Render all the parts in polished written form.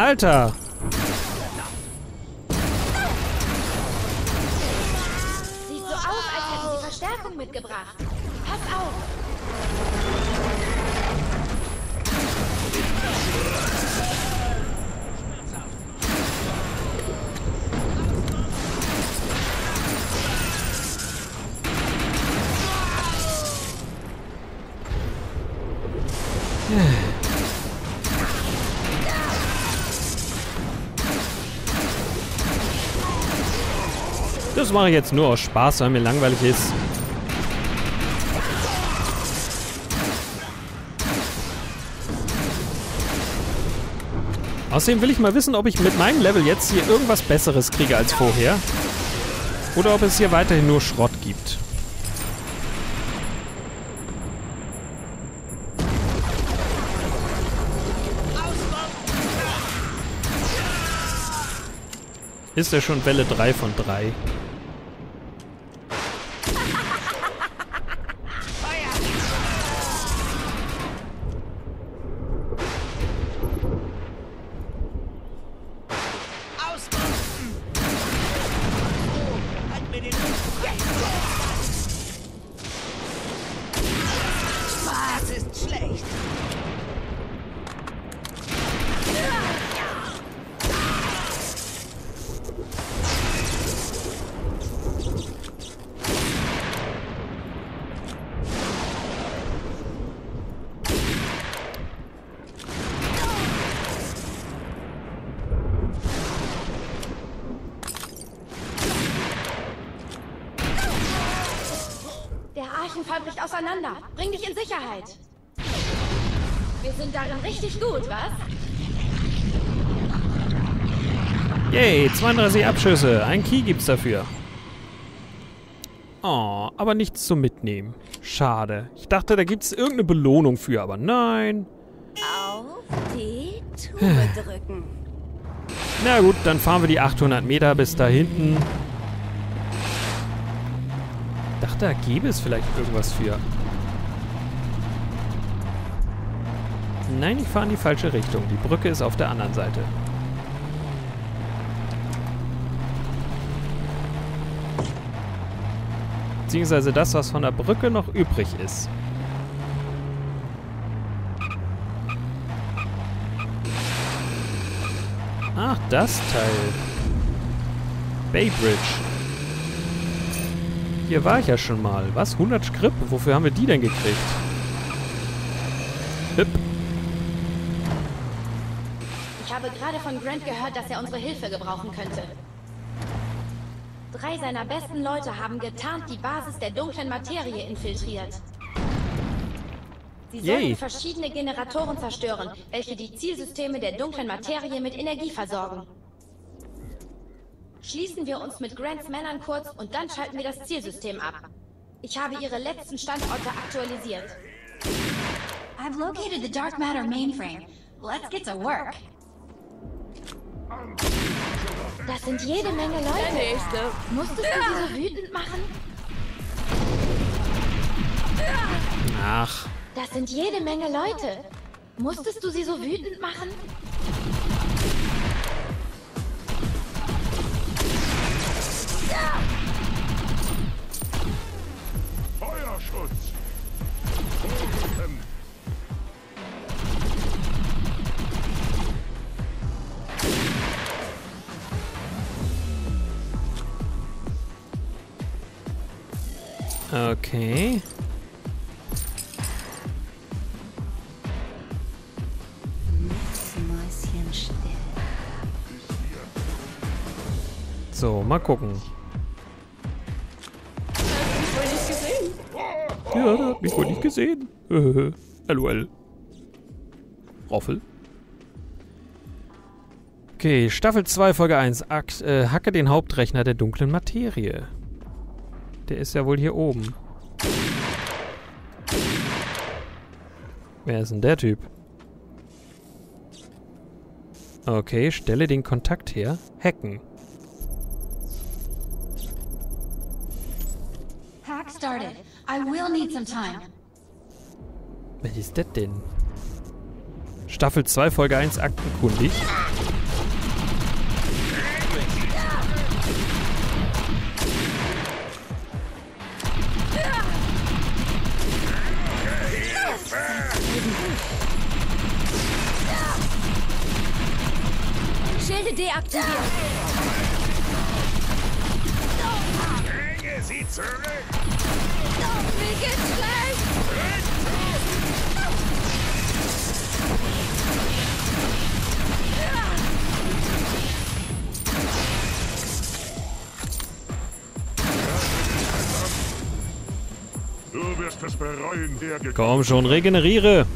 Alter! Sieht so aus, als hätten sie Verstärkung mitgebracht. Pass auf! Das mache ich jetzt nur aus Spaß, weil mir langweilig ist. Außerdem will ich mal wissen, ob ich mit meinem Level jetzt hier irgendwas Besseres kriege als vorher. Oder ob es hier weiterhin nur Schrott gibt. Ist ja schon Welle 3 von 3. Archenfall bricht auseinander. Bring dich in Sicherheit. Wir sind darin richtig gut, was? Yay, 32 Abschüsse. Ein Key gibt's dafür. Oh, aber nichts zum Mitnehmen. Schade. Ich dachte, da gibt's irgendeine Belohnung für, aber nein. Auf die Tube drücken. Na gut, dann fahren wir die 800 Meter bis da hinten. Ich dachte, da gäbe es vielleicht irgendwas für. Nein, ich fahre in die falsche Richtung. Die Brücke ist auf der anderen Seite. Beziehungsweise das, was von der Brücke noch übrig ist. Ach, das Teil. Bay Bridge. Hier war ich ja schon mal. Was? 100 Skrip? Wofür haben wir die denn gekriegt? Hip. Ich habe gerade von Grant gehört, dass er unsere Hilfe gebrauchen könnte. 3 seiner besten Leute haben getarnt die Basis der dunklen Materie infiltriert. Sie sollen verschiedene Generatoren zerstören, welche die Zielsysteme der dunklen Materie mit Energie versorgen. Schließen wir uns mit Grants Männern kurz und dann schalten wir das Zielsystem ab. Ich habe ihre letzten Standorte aktualisiert. I've located the Dark Matter mainframe. Let's get to work. Das sind jede Menge Leute. Der nächste. Musstest du sie so wütend machen? Ach. Das sind jede Menge Leute. Musstest du sie so wütend machen? Feuerschutz! Okay. So, mal gucken. Ja, der hat mich wohl nicht gesehen. LOL. Roffel. Okay, Staffel 2, Folge 1. Hacke den Hauptrechner der dunklen Materie. Der ist ja wohl hier oben. Wer ist denn der Typ? Okay, stelle den Kontakt her. Hacken. Hack started. I will need some time. Wer ist das denn? Staffel 2, Folge 1, aktenkundig. Schilde deaktiviert. Hänge sie zurück. Mir geht's schlecht. Du wirst es bereuen, der gekommen. Komm schon, regeneriere.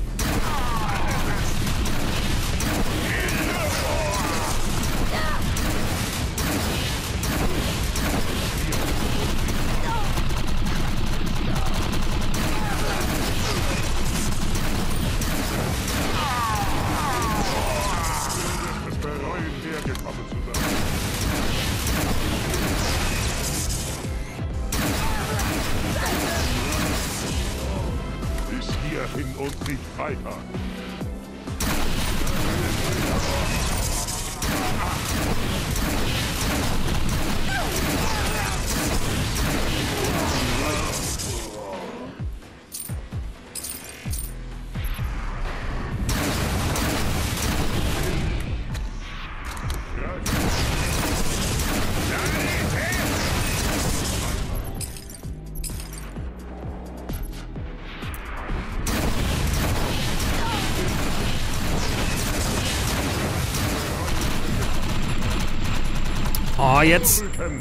Jetzt. Okay.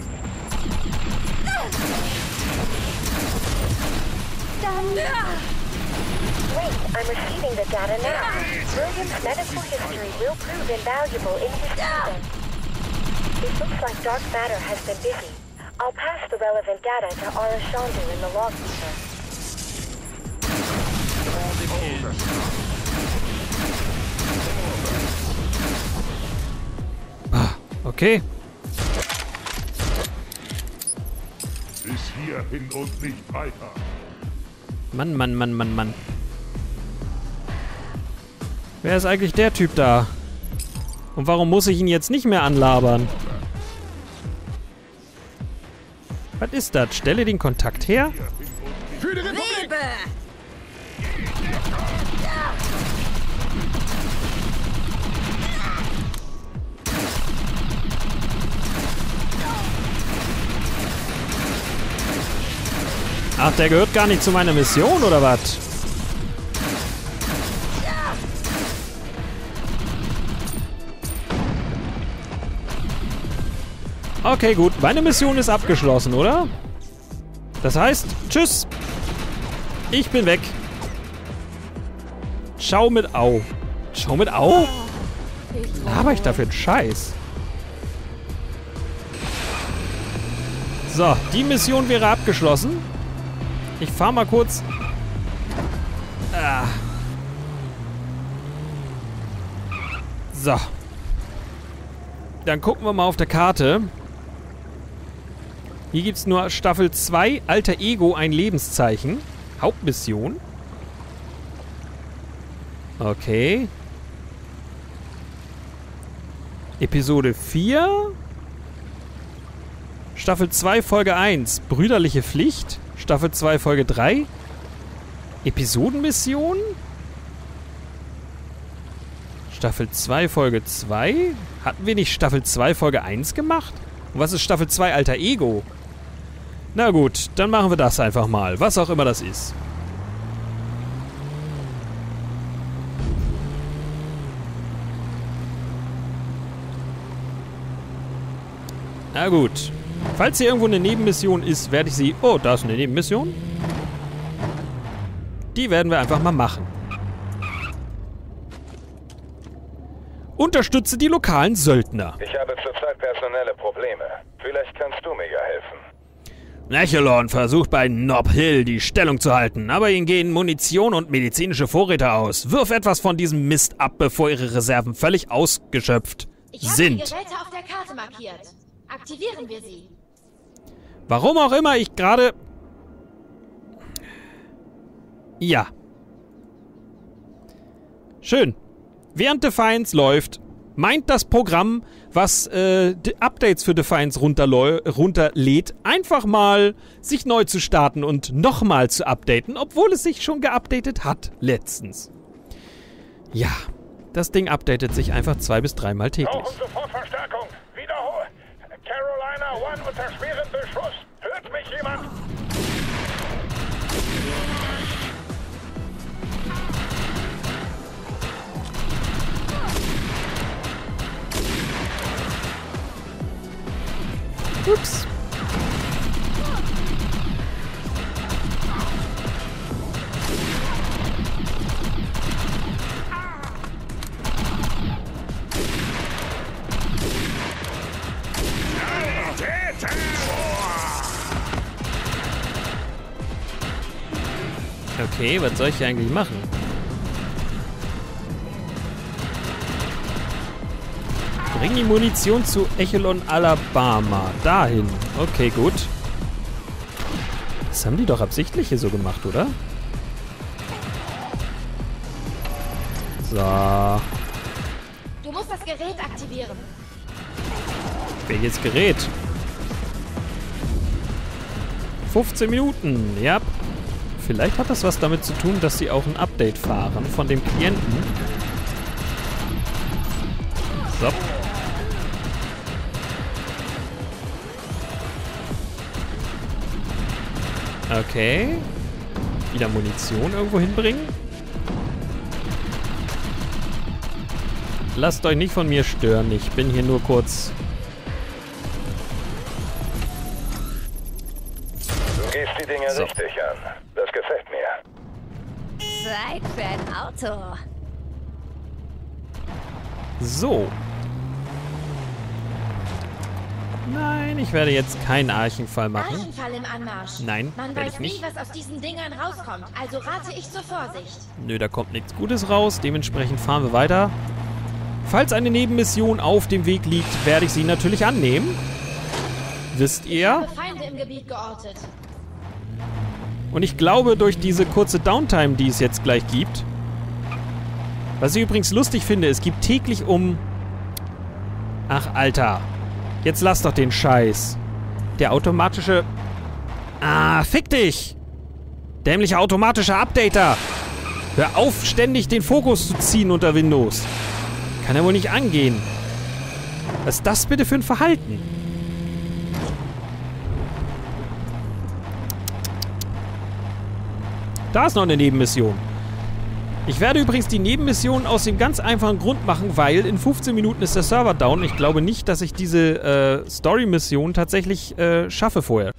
Hin und nicht weiter. Mann, Mann, Mann, Mann, Mann. Wer ist eigentlich der Typ da? Und warum muss ich ihn jetzt nicht mehr anlabern? Was ist das? Stelle den Kontakt her. Für die Republik! Ach, der gehört gar nicht zu meiner Mission, oder was? Okay, gut. Meine Mission ist abgeschlossen, oder? Das heißt, tschüss. Ich bin weg. Ciao mit Au. Ciao mit Au? Laber ich dafür einen Scheiß? So, die Mission wäre abgeschlossen. Ich fahre mal kurz. Ah. So. Dann gucken wir mal auf der Karte. Hier gibt es nur Staffel 2, Alter Ego, ein Lebenszeichen. Hauptmission. Okay. Episode 4. Staffel 2, Folge 1, brüderliche Pflicht. Staffel 2, Folge 3. Episodenmission. Staffel 2, Folge 2. Hatten wir nicht Staffel 2, Folge 1 gemacht? Und was ist Staffel 2, Alter Ego? Na gut, dann machen wir das einfach mal. Was auch immer das ist. Na gut. Falls hier irgendwo eine Nebenmission ist, werde ich sie... Oh, da ist eine Nebenmission. Die werden wir einfach mal machen. Unterstütze die lokalen Söldner. Ich habe zurzeit personelle Probleme. Vielleicht kannst du mir ja helfen. Echelon versucht bei Nob Hill die Stellung zu halten, aber ihnen gehen Munition und medizinische Vorräte aus. Wirf etwas von diesem Mist ab, bevor ihre Reserven völlig ausgeschöpft sind. Ich habe die Geräte auf der Karte markiert. Aktivieren wir sie. Warum auch immer ich gerade... Ja. Schön. Während Defiance läuft, meint das Programm, was Updates für Defiance runterlädt, einfach mal sich neu zu starten und nochmal zu updaten, obwohl es sich schon geupdatet hat letztens. Ja, das Ding updatet sich einfach 2- bis 3-mal täglich. Brauchen sofort Verstärkung. Wiederhol. Carolina One unter schweren Beschuss. Hört mich jemand? Ups. Okay, was soll ich hier eigentlich machen? Bring die Munition zu Echelon, Alabama. Dahin. Okay, gut. Das haben die doch absichtlich hier so gemacht, oder? So. Du musst das Gerät aktivieren. Welches Gerät? 15 Minuten. Ja. Vielleicht hat das was damit zu tun, dass sie auch ein Update fahren von dem Klienten. So. Okay. Wieder Munition irgendwo hinbringen. Lasst euch nicht von mir stören. Ich bin hier nur kurz. Du gehst die Dinge so richtig an. Das gefällt mir. Zeit für ein Auto. So. Nein, ich werde jetzt keinen Archenfall machen. Archenfall im Anmarsch. Nein, man weiß nie, was aus diesen Dingern rauskommt, also rate ich zur Vorsicht. Nö, da kommt nichts Gutes raus, dementsprechend fahren wir weiter. Falls eine Nebenmission auf dem Weg liegt, werde ich sie natürlich annehmen. Wisst ihr? Ich habe Feinde im Gebiet geortet. Und ich glaube, durch diese kurze Downtime, die es jetzt gleich gibt. Was ich übrigens lustig finde, es gibt täglich um... Ach, Alter. Jetzt lass doch den Scheiß. Der automatische... Ah, fick dich! Dämlicher automatischer Updater! Hör auf, ständig den Fokus zu ziehen unter Windows. Kann ja wohl nicht angehen. Was ist das bitte für ein Verhalten? Da ist noch eine Nebenmission. Ich werde übrigens die Nebenmission aus dem ganz einfachen Grund machen, weil in 15 Minuten ist der Server down. Ich glaube nicht, dass ich diese Story-Mission tatsächlich schaffe vorher.